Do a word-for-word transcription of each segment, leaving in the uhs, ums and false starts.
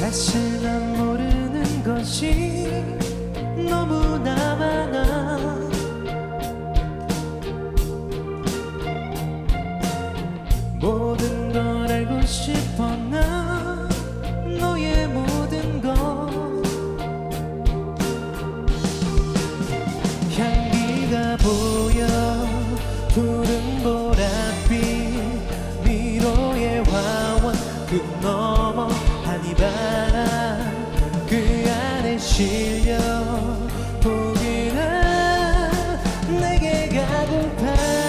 사실 난 모르는 것이 너무나 많아. 모든 걸 알고 싶어 나, 너의 모든 것. 향기가 보여 푸른 보랏빛 미로의 화원 그 너머 한이바람 그 안에 실려 보기나 내게 가고파.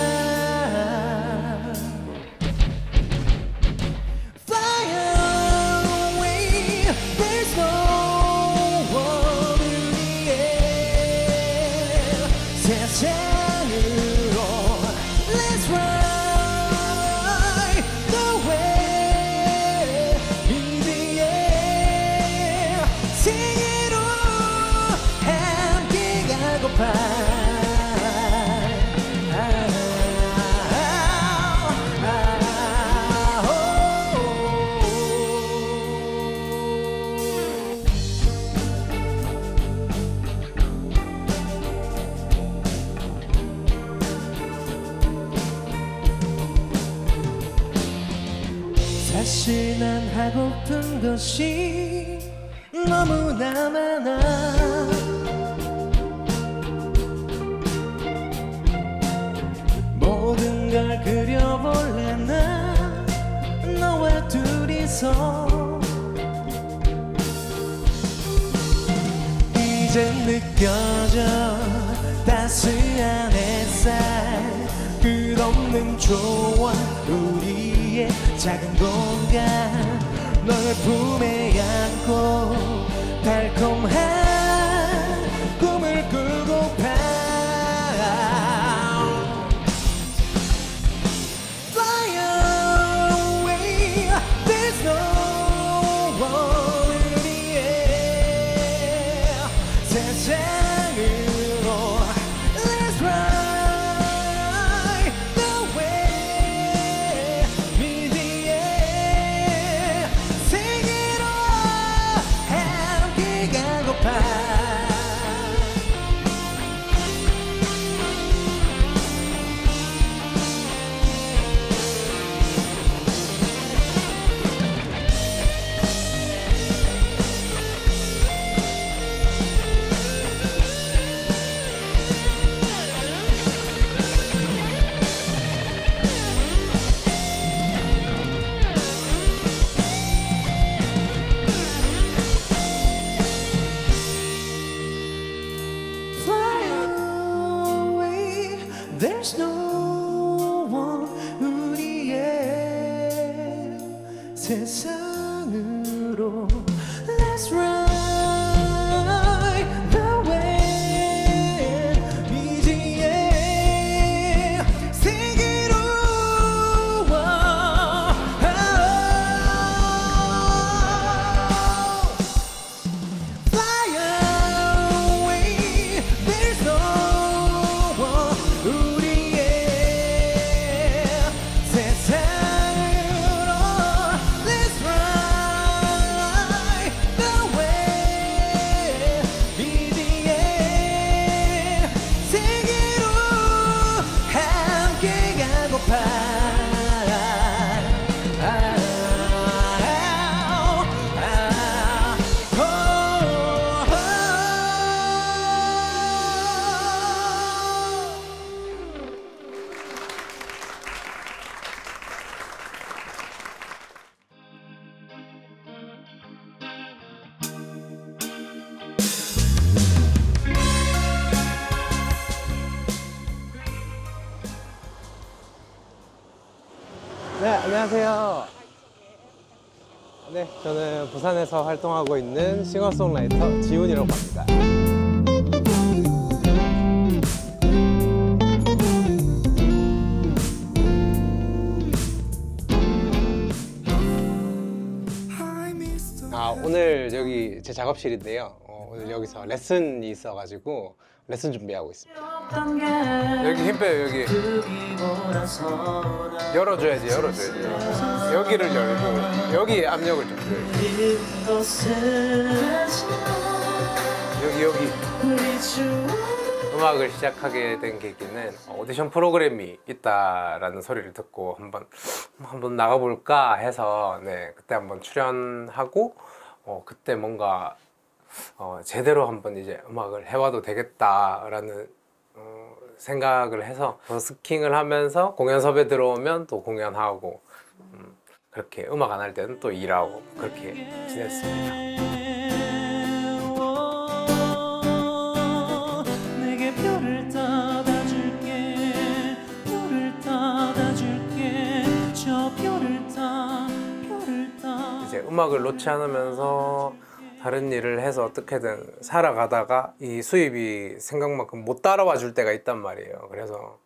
사실 난 하고픈 것이 너무나 많아. 모든 걸 그려볼래 나, 너와 둘이서. 이제 느껴져 따스한 햇살 끝없는 조언 우리의 작은 공간 너의 품에 안고 달콤한 꿈을 꾸고파. Fly away, there's no one in the air. 세상으로 let's run. There's no one 우리의 세상으로 Let's ride the wave 미지의 세계로 와. Fly away, there's no one 우리의 네, 안녕하세요. 네, 저는 부산에서 활동하고 있는 싱어송라이터 지훈이라고 합니다. 아, 오늘 여기 제 작업실인데요. 오늘 여기서 레슨이 있어가지고 레슨 준비하고 있습니다. 여기 힘 빼요, 여기. 열어줘야지, 열어줘야지. 여기를 열고, 여기 압력을 좀 줘야지. 여기, 여기. 음악을 시작하게 된 계기는 오디션 프로그램이 있다라는 소리를 듣고 한번 한번 나가볼까 해서 네 그때 한번 출연하고 어 그때 뭔가 어 제대로 한번 이제 음악을 해봐도 되겠다라는 어 생각을 해서 버스킹을 하면서 공연 섭외 들어오면 또 공연하고 음 그렇게 음악 안 할 때는 또 일하고 그렇게 지냈습니다. 음악을 놓지 않으면서 다른 일을 해서 어떻게든 살아가다가 이 수입이 생각만큼 못 따라와 줄 때가 있단 말이에요. 그래서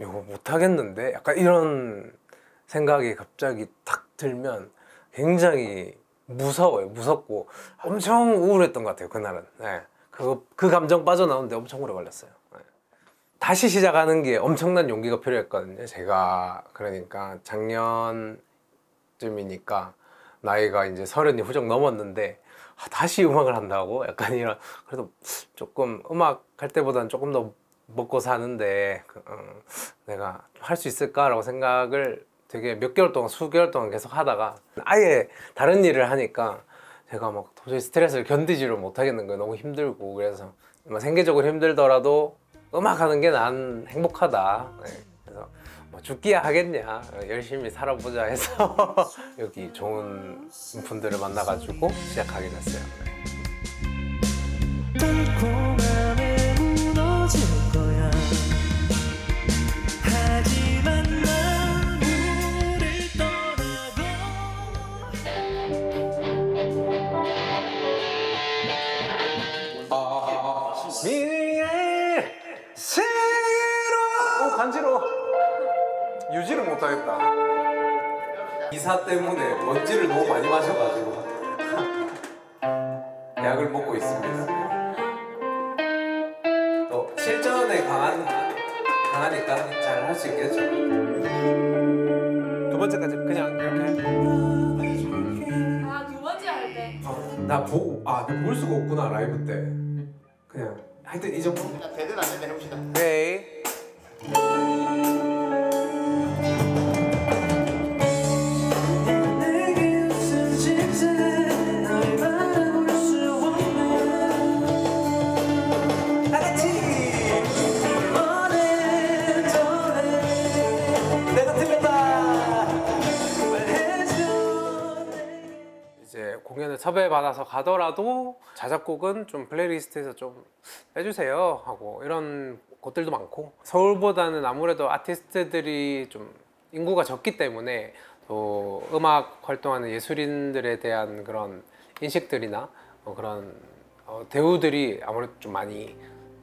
이거 못하겠는데? 약간 이런 생각이 갑자기 탁 들면 굉장히 무서워요. 무섭고 엄청 우울했던 것 같아요. 그날은. 네. 그, 그 감정 빠져나오는데 엄청 오래 걸렸어요. 네. 다시 시작하는 게 엄청난 용기가 필요했거든요. 제가 그러니까 작년쯤이니까 나이가 이제 서른이 후쩍 넘었는데 아, 다시 음악을 한다고? 약간 이런 그래도 조금 음악 할 때보다는 조금 더 먹고 사는데 그, 음, 내가 할 수 있을까라고 생각을 되게 몇 개월 동안 수개월 동안 계속 하다가 아예 다른 일을 하니까 제가 막 도저히 스트레스를 견디지를 못하겠는 거예요. 너무 힘들고 그래서 생계적으로 힘들더라도 음악 하는 게 난 행복하다. 네. 그래서 뭐 죽기야 하겠냐 열심히 살아보자 해서 여기 좋은 분들을 만나가지고 시작하게 됐어요. 유지를 못하겠다. 이사 때문에 먼지를 너무 많이 마셔가지고 약을 먹고 있습니다. 또 실전에 강한, 강하니까 잘 할 수 있겠죠. 두 번째까지 그냥 이렇게. 아, 두 번째 할 때. 어, 나 보고 아, 나 볼 수가 없구나 라이브 때. 그냥 하여튼 이 정도. 그냥 되든 안 되든 해봅시다. 오케이. 공연을 섭외받아서 가더라도 자작곡은 좀 플레이리스트에서 좀 해주세요 하고 이런 것들도 많고 서울보다는 아무래도 아티스트들이 좀 인구가 적기 때문에 또 음악 활동하는 예술인들에 대한 그런 인식들이나 어 그런 어 대우들이 아무래도 좀 많이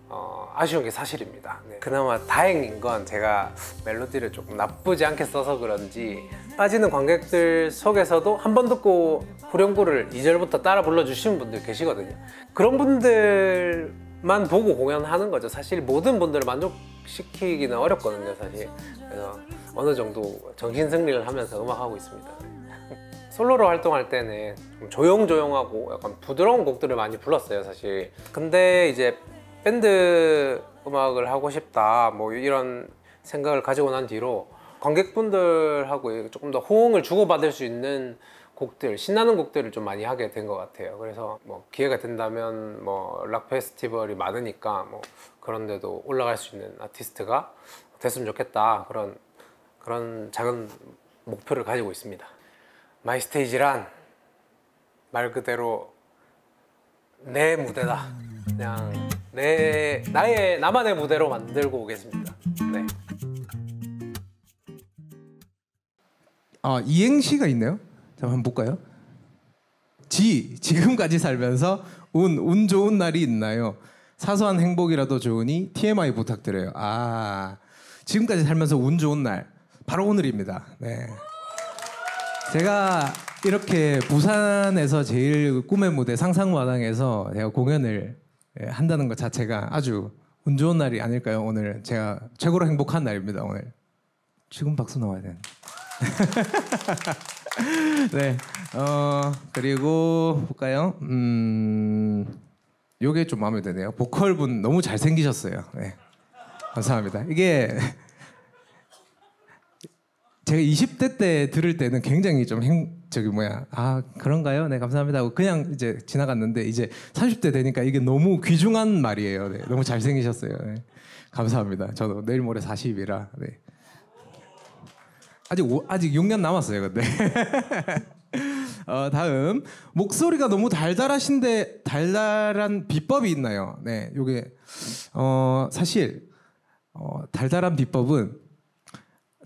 어 아쉬운 게 사실입니다. 네. 그나마 다행인 건 제가 멜로디를 조금 나쁘지 않게 써서 그런지 빠지는 관객들 속에서도 한 번 듣고 후렴구를 이 절부터 따라 불러주시는 분들 계시거든요. 그런 분들만 보고 공연하는 거죠. 사실 모든 분들을 만족시키기는 어렵거든요. 사실 그래서 어느 정도 정신승리를 하면서 음악하고 있습니다. 솔로로 활동할 때는 좀 조용조용하고 약간 부드러운 곡들을 많이 불렀어요. 사실 근데 이제 밴드 음악을 하고 싶다 뭐 이런 생각을 가지고 난 뒤로 관객분들하고 조금 더 호응을 주고받을 수 있는 곡들, 신나는 곡들을 좀 많이 하게 된 것 같아요. 그래서 뭐 기회가 된다면 뭐 락 페스티벌이 많으니까 뭐 그런 데도 올라갈 수 있는 아티스트가 됐으면 좋겠다 그런 그런 작은 목표를 가지고 있습니다. 마이 스테이지란 말 그대로 내 무대다. 그냥 내 나의 나만의 무대로 만들고 오겠습니다. 네. 아 이행시가 있네요. 잠깐 한번 볼까요? 지 지금까지 살면서 운 운 좋은 날이 있나요? 사소한 행복이라도 좋으니 티엠아이 부탁드려요. 아 지금까지 살면서 운 좋은 날 바로 오늘입니다. 네. 제가 이렇게 부산에서 제일 꿈의 무대 상상마당에서 제가 공연을 한다는 것 자체가 아주 운 좋은 날이 아닐까요? 오늘 제가 최고로 행복한 날입니다. 오늘 지금 박수 나와야 되는데. 네, 어, 그리고 볼까요? 음, 요게 좀 마음에 드네요. 보컬분 너무 잘생기셨어요. 네, 감사합니다. 이게 제가 이십 대 때 들을 때는 굉장히 좀 행, 저기 뭐야, 아 그런가요? 네, 감사합니다 하고 그냥 이제 지나갔는데 이제 삼십 대 되니까 이게 너무 귀중한 말이에요. 네, 너무 잘생기셨어요. 네, 감사합니다. 저도 내일 모레 사십이라 네. 아직, 오, 아직 육 년 남았어요, 근데. 어, 다음. 목소리가 너무 달달하신데 달달한 비법이 있나요? 네, 요게 어, 사실 어, 달달한 비법은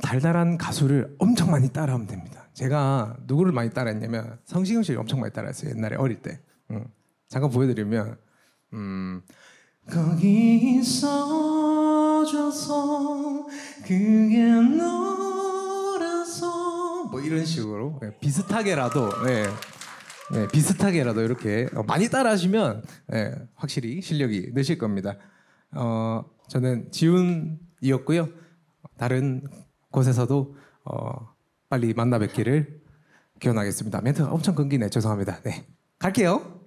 달달한 가수를 엄청 많이 따라하면 됩니다. 제가 누구를 많이 따라했냐면 성시경 씨를 엄청 많이 따라했어요, 옛날에 어릴 때. 음, 잠깐 보여드리면 음, 거기 있어줘서 그게 너 뭐 이런 식으로 네, 비슷하게라도 네, 네, 비슷하게라도 이렇게 많이 따라하시면 네, 확실히 실력이 느실 겁니다. 어, 저는 지훈이었고요. 다른 곳에서도 어, 빨리 만나 뵙기를 기원하겠습니다. 멘트가 엄청 끊기네. 죄송합니다. 네, 갈게요.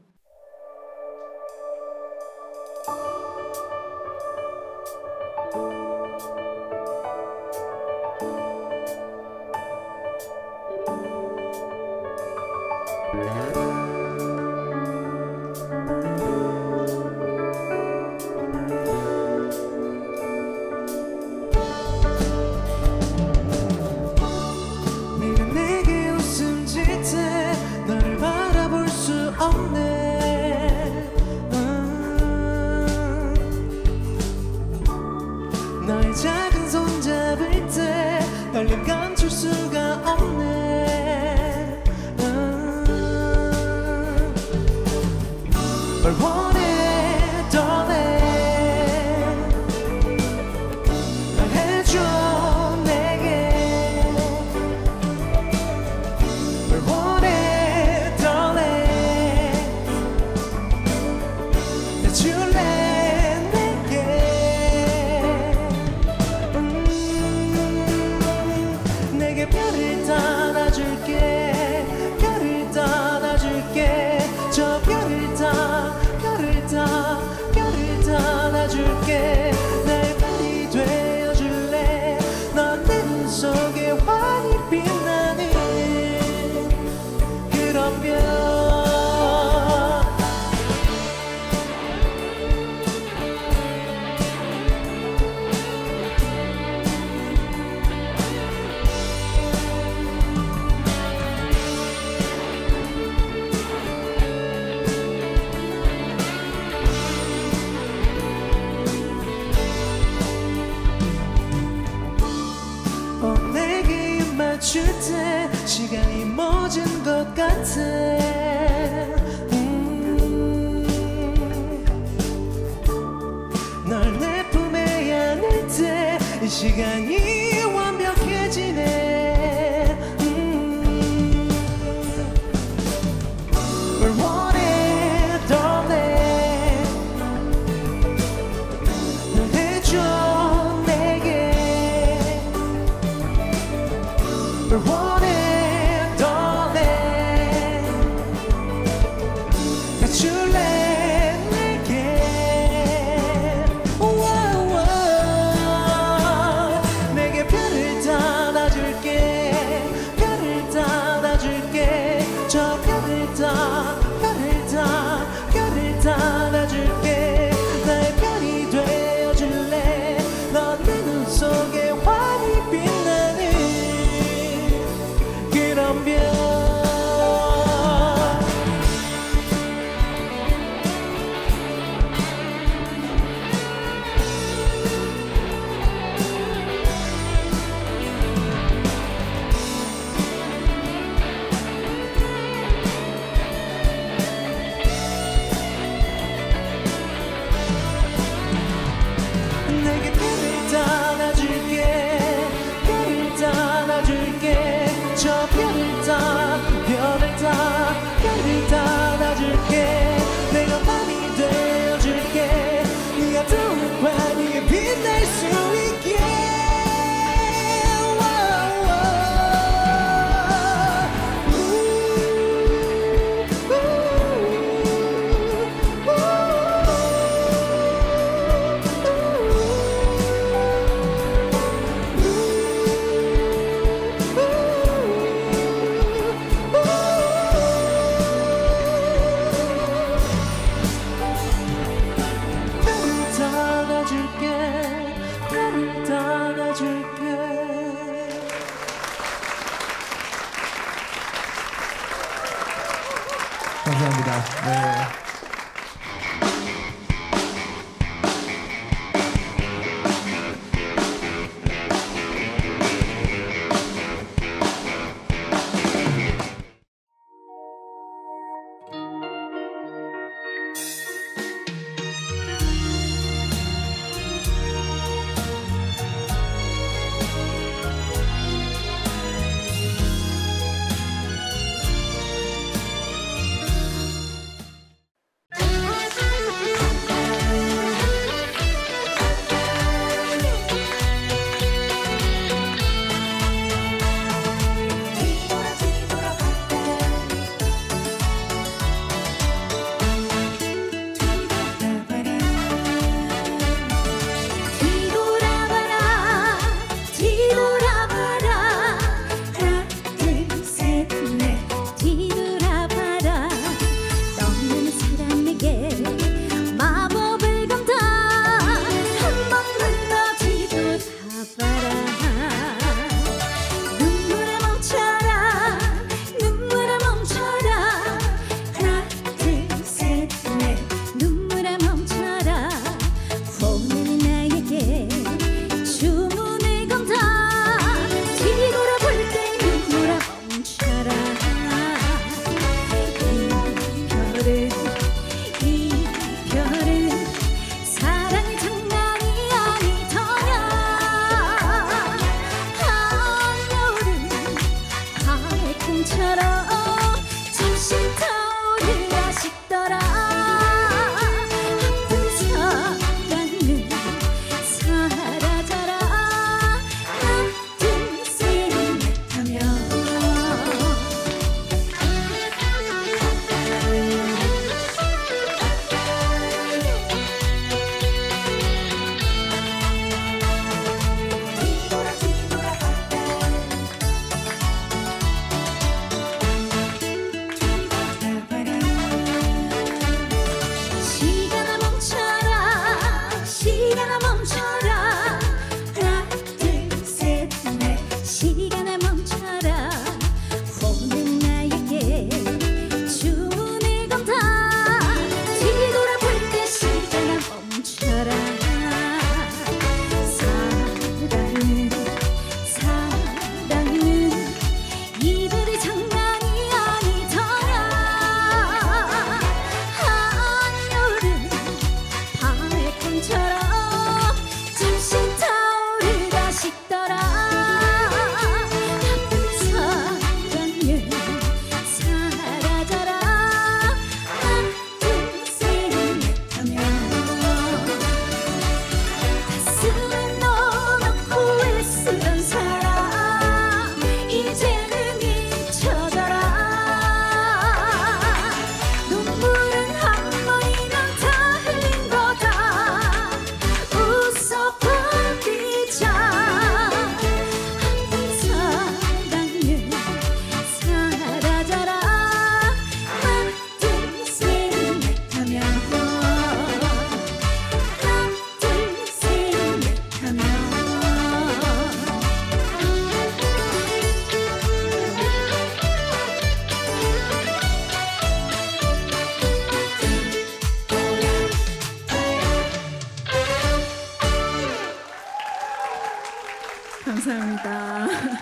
감사합니다. 네. 감사합니다.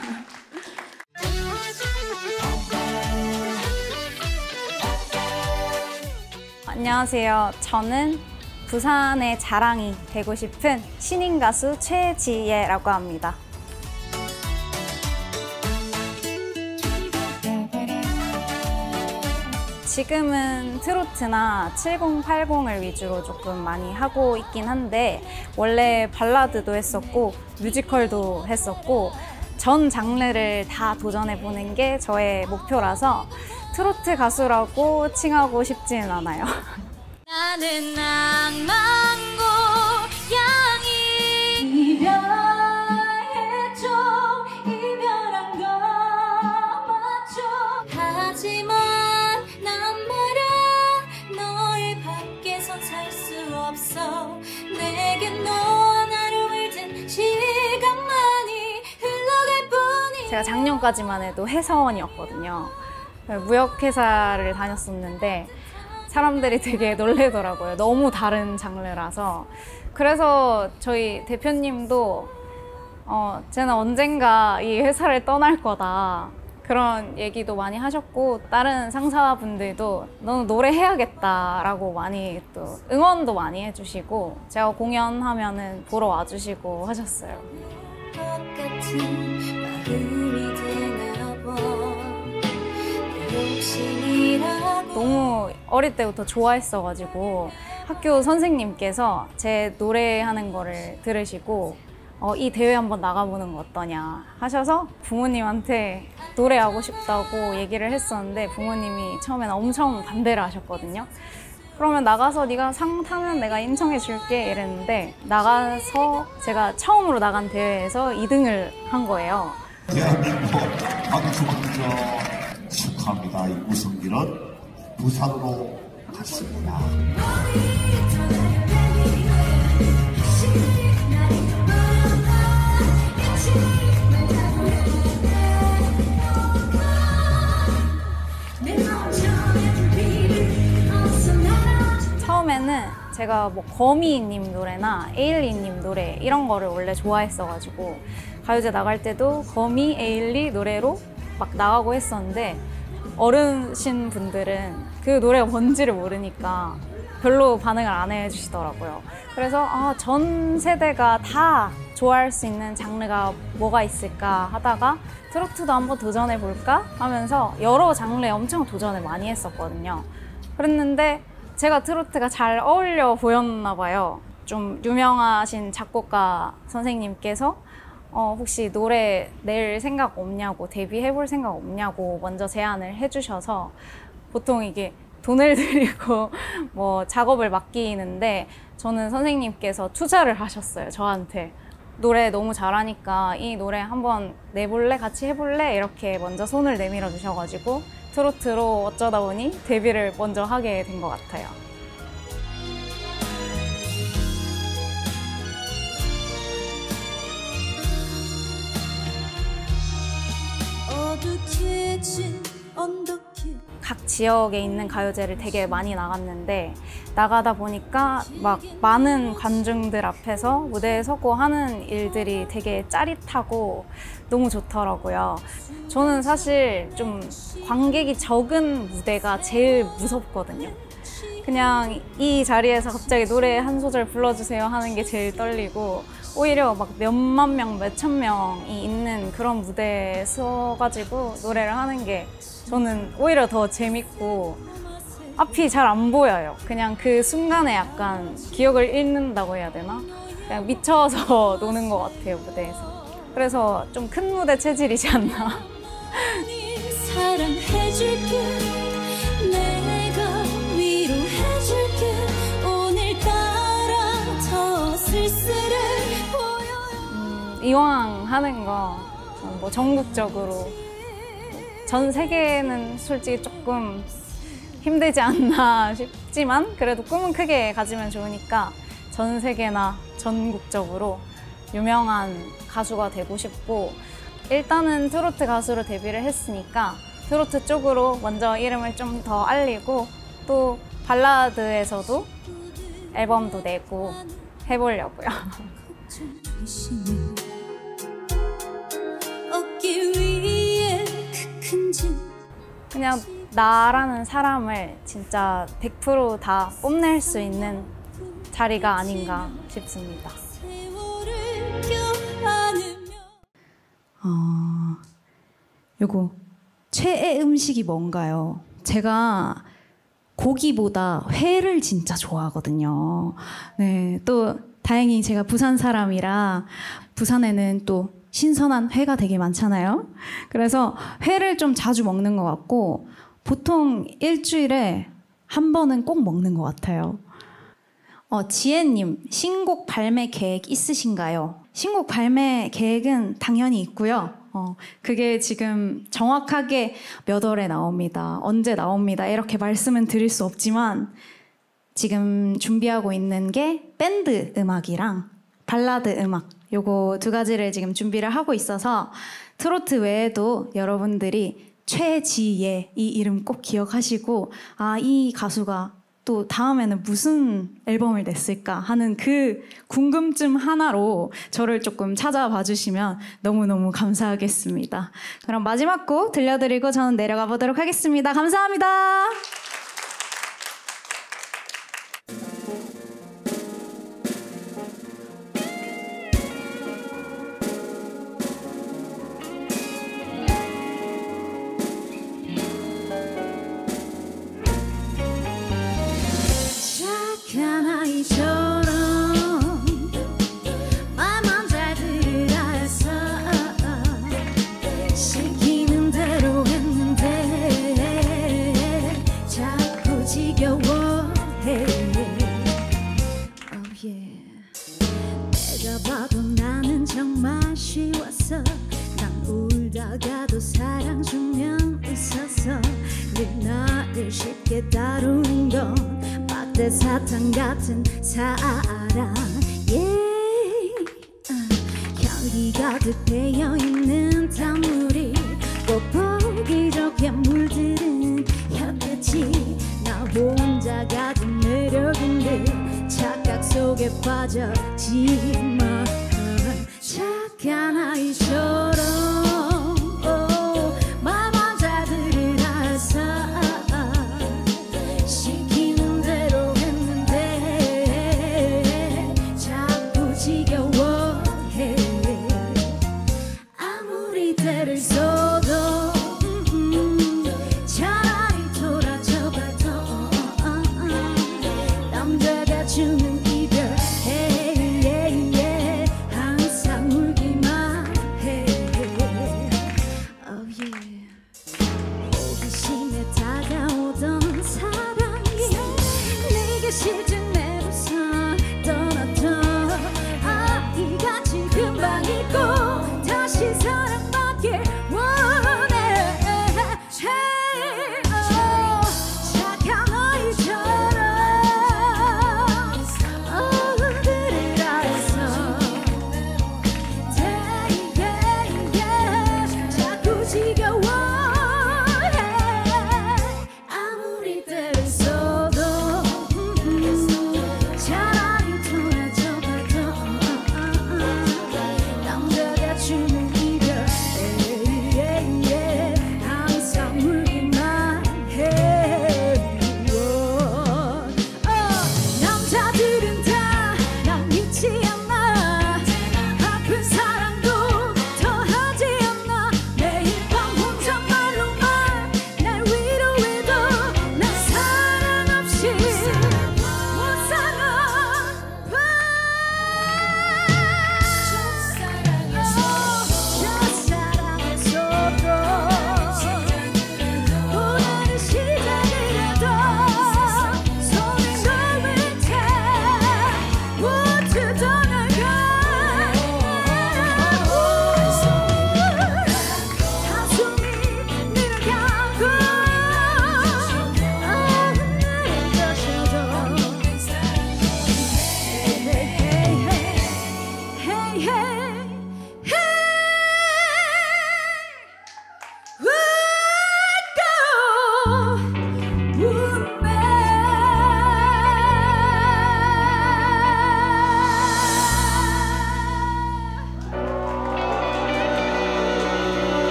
안녕하세요. 저는 부산의 자랑이 되고 싶은 신인 가수 최지예라고 합니다. 지금은 트로트나 칠십, 팔십을 위주로 조금 많이 하고 있긴 한데 원래 발라드도 했었고 뮤지컬도 했었고 전 장르를 다 도전해보는 게 저의 목표라서 트로트 가수라고 칭하고 싶지는 않아요. 나는 낭만고 양이 이별해줘 이별한 거 맞죠 하지만 살 수 없어 내겐 넌 하루를 든 시간만이 흘러갈 뿐이 제가 작년까지만 해도 회사원이었거든요. 무역회사를 다녔었는데 사람들이 되게 놀래더라고요. 너무 다른 장르라서. 그래서 저희 대표님도 어, 쟤는 언젠가 이 회사를 떠날 거다, 그런 얘기도 많이 하셨고, 다른 상사분들도 너는 노래해야겠다라고 많이 또 응원도 많이 해주시고, 제가 공연하면은 보러 와주시고 하셨어요. 너무 어릴 때부터 좋아했어가지고 학교 선생님께서 제 노래하는 거를 들으시고 어, 이 대회 한번 나가보는 거 어떠냐 하셔서 부모님한테 노래하고 싶다고 얘기를 했었는데, 부모님이 처음엔 엄청 반대를 하셨거든요. 그러면 나가서 네가 상 타면 내가 인정해 줄게 이랬는데, 나가서 제가 처음으로 나간 대회에서 이등을 한 거예요. 대한민국 박수 먼저 축하합니다. 이 우승기는 부산으로 갔습니다. 처음에는 제가 뭐 거미님 노래나 에일리님 노래 이런 거를 원래 좋아했어가지고 가요제 나갈 때도 거미, 에일리 노래로 막 나가고 했었는데, 어르신 분들은 그 노래가 뭔지를 모르니까 별로 반응을 안 해주시더라고요. 그래서 아, 전 세대가 다 좋아할 수 있는 장르가 뭐가 있을까 하다가 트로트도 한번 도전해볼까 하면서 여러 장르에 엄청 도전을 많이 했었거든요. 그랬는데 제가 트로트가 잘 어울려 보였나 봐요. 좀 유명하신 작곡가 선생님께서 어, 혹시 노래 낼 생각 없냐고, 데뷔해볼 생각 없냐고 먼저 제안을 해주셔서, 보통 이게 돈을 들이고 뭐 작업을 맡기는데 저는 선생님께서 투자를 하셨어요, 저한테. 노래 너무 잘하니까 이 노래 한번 내볼래? 같이 해볼래? 이렇게 먼저 손을 내밀어 주셔가지고 트로트로 어쩌다 보니 데뷔를 먼저 하게 된 것 같아요. 각 지역에 있는 가요제를 되게 많이 나갔는데, 나가다 보니까 막 많은 관중들 앞에서 무대에 서고 하는 일들이 되게 짜릿하고 너무 좋더라고요. 저는 사실 좀 관객이 적은 무대가 제일 무섭거든요. 그냥 이 자리에서 갑자기 노래 한 소절 불러주세요 하는 게 제일 떨리고, 오히려 막 몇만 명, 몇천 명이 있는 그런 무대에 서가지고 노래를 하는 게 저는 오히려 더 재밌고, 앞이 잘 안 보여요. 그냥 그 순간에 약간 기억을 잃는다고 해야 되나? 그냥 미쳐서 노는 것 같아요, 무대에서. 그래서 좀 큰 무대 체질이지 않나. 음, 이왕 하는 거 뭐 전국적으로, 전 세계는 솔직히 조금 힘들지 않나 싶지만 그래도 꿈은 크게 가지면 좋으니까 전 세계나 전국적으로 유명한 가수가 되고 싶고, 일단은 트로트 가수로 데뷔를 했으니까 트로트 쪽으로 먼저 이름을 좀 더 알리고, 또 발라드에서도 앨범도 내고 해보려고요. 그냥 나라는 사람을 진짜 백 퍼센트 다 뽐낼 수 있는 자리가 아닌가 싶습니다. 어, 요거 최애 음식이 뭔가요? 제가 고기보다 회를 진짜 좋아하거든요. 네, 또 다행히 제가 부산 사람이라 부산에는 또 신선한 회가 되게 많잖아요. 그래서 회를 좀 자주 먹는 것 같고, 보통 일주일에 한 번은 꼭 먹는 것 같아요. 어, 지혜님, 신곡 발매 계획 있으신가요? 신곡 발매 계획은 당연히 있고요. 어, 그게 지금 정확하게 몇 월에 나옵니다, 언제 나옵니다 이렇게 말씀은 드릴 수 없지만, 지금 준비하고 있는 게 밴드 음악이랑 발라드 음악, 요거 두 가지를 지금 준비를 하고 있어서, 트로트 외에도 여러분들이 최지예 이 이름 꼭 기억하시고, 아, 이 가수가 또 다음에는 무슨 앨범을 냈을까 하는 그 궁금증 하나로 저를 조금 찾아봐 주시면 너무너무 감사하겠습니다. 그럼 마지막 곡 들려드리고 저는 내려가 보도록 하겠습니다. 감사합니다.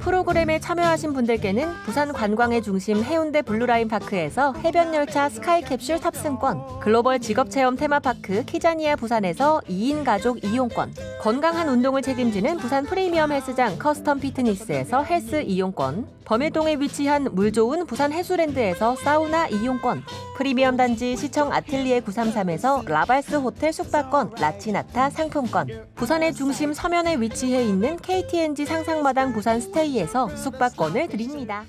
프로그램에 참여하신 분들께는 부산 관광의 중심 해운대 블루라인 파크에서 해변열차 스카이캡슐 탑승권, 글로벌 직업체험 테마파크 키자니아 부산에서 이 인 가족 이용권, 건강한 운동을 책임지는 부산 프리미엄 헬스장 커스텀 피트니스에서 헬스 이용권, 범일동에 위치한 물 좋은 부산 해수랜드에서 사우나 이용권, 프리미엄 단지 시청 아틀리에 구삼삼에서 라발스 호텔 숙박권, 라치나타 상품권, 부산의 중심 서면에 위치해 있는 케이티엔지 상상마당 부산 스테이에서 숙박권을 드립니다.